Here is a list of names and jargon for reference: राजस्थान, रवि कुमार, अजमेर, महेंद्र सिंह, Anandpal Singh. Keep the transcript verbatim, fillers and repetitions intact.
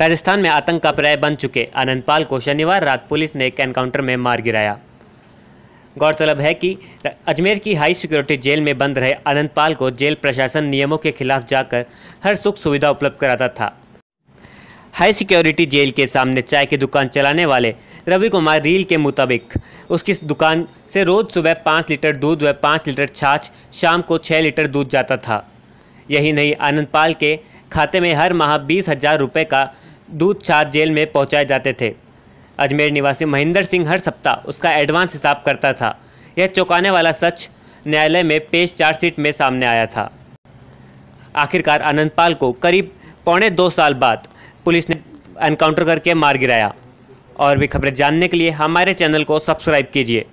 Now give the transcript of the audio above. राजस्थान में आतंक का पर्याय बन चुके आनंदपाल को शनिवार रात पुलिस ने एक एनकाउंटर में मार गिराया। गौरतलब है कि अजमेर की हाई सिक्योरिटी जेल में बंद रहे आनंदपाल को जेल प्रशासन नियमों के खिलाफ जाकर हर सुख सुविधा उपलब्ध कराता था। हाई सिक्योरिटी जेल के सामने चाय की दुकान चलाने वाले रवि कुमार रील के मुताबिक उसकी दुकान से रोज़ सुबह पाँच लीटर दूध व पाँच लीटर छाछ, शाम को छः लीटर दूध जाता था। यही नहीं, आनंदपाल के खाते में हर माह बीस हजार रुपये का दूध छाछ जेल में पहुंचाए जाते थे। अजमेर निवासी महेंद्र सिंह हर सप्ताह उसका एडवांस हिसाब करता था। यह चौंकाने वाला सच न्यायालय में पेश चार्जशीट में सामने आया था। आखिरकार आनंदपाल को करीब पौने दो साल बाद पुलिस ने एनकाउंटर करके मार गिराया। और भी खबरें जानने के लिए हमारे चैनल को सब्सक्राइब कीजिए।